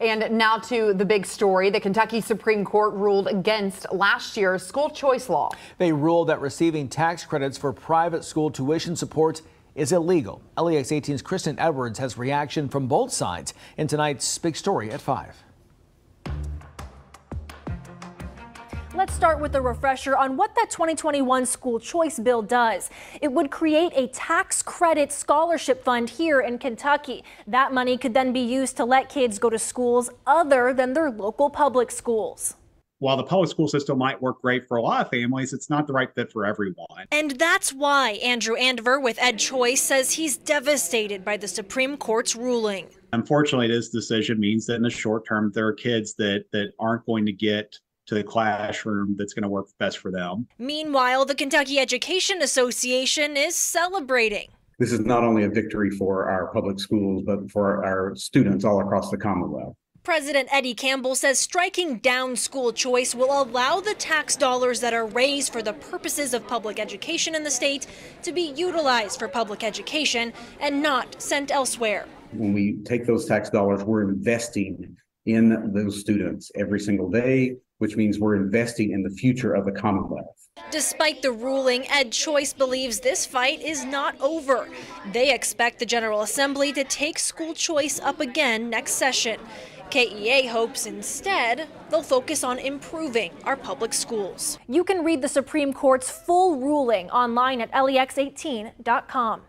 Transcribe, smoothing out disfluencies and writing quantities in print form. And now to the big story. The Kentucky Supreme Court ruled against last year's school choice law. They ruled that receiving tax credits for private school tuition support is illegal. LEX 18's Kristen Edwards has reaction from both sides in tonight's big story at 5. Let's start with a refresher on what that 2021 school choice bill does. It would create a tax credit scholarship fund here in Kentucky. That money could then be used to let kids go to schools other than their local public schools. While the public school system might work great for a lot of families, it's not the right fit for everyone. And that's why Andrew Andover with Ed Choice says he's devastated by the Supreme Court's ruling. Unfortunately, this decision means that in the short term, there are kids that aren't going to get to the classroom that's going to work best for them. Meanwhile, the Kentucky Education Association is celebrating. This is not only a victory for our public schools, but for our students all across the Commonwealth. President Eddie Campbell says striking down school choice will allow the tax dollars that are raised for the purposes of public education in the state to be utilized for public education and not sent elsewhere. When we take those tax dollars, we're investing in those students every single day, which means we're investing in the future of the Commonwealth. Despite the ruling, Ed Choice believes this fight is not over. They expect the General Assembly to take school choice up again next session. KEA hopes instead they'll focus on improving our public schools. You can read the Supreme Court's full ruling online at lex18.com.